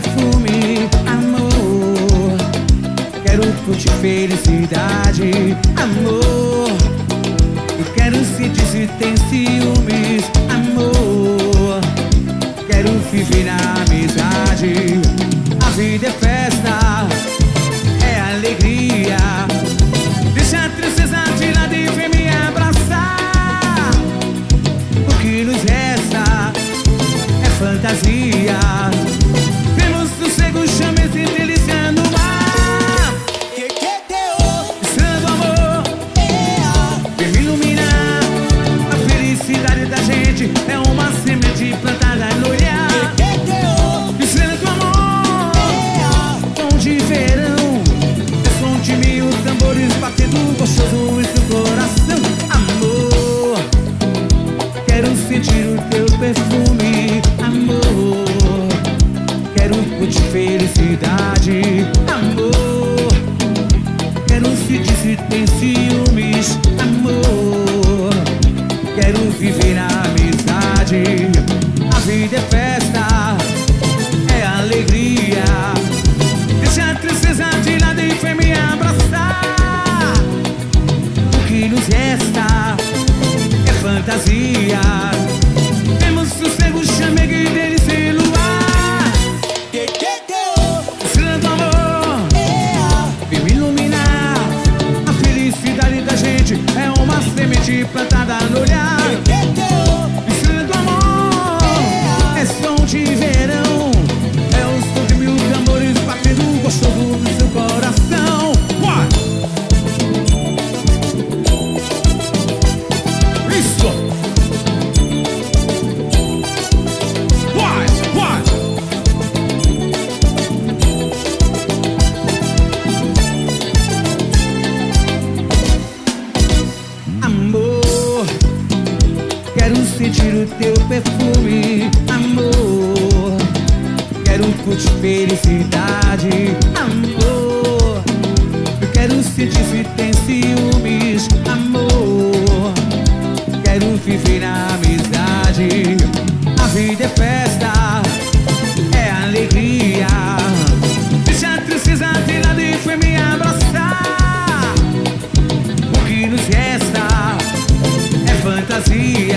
perfume, amor. Quero curtir felicidade, amor. Eu quero sentir se tem ciúmes, amor. Quero viver na amizade. A vida é festa, é alegria. Deixa a tristeza de lado e vem me abraçar. O que nos resta é fantasia. Temos sossego, chames e delícia no mar. Santo amor, vem me iluminar. A felicidade da gente é uma semente plantada no olhar. Gostoso em seu coração, amor. Quero sentir o teu perfume, amor. Quero curtir felicidade, amor. Quero sentir se tem ciúmes, amor. Quero viver na amizade. A vida é festa, é alegria. Deixa a tristeza de lado e vem me abraçar. O que nos resta é fantasia. Temos sossego, chamego e delícia e luar. Santo amor, vem me iluminar. A felicidade da gente é uma semente plantada no olhar. Santo amor, é som de verão. É o som de 1000 tambores batendo gostoso no seu coração. Sentir o teu perfume, amor. Quero curtir felicidade, amor. Eu quero sentir se tem ciúmes, amor. Quero viver na amizade. A vida é festa, é alegria. Deixa a tristeza de lado e vem me abraçar. O que nos resta é fantasia.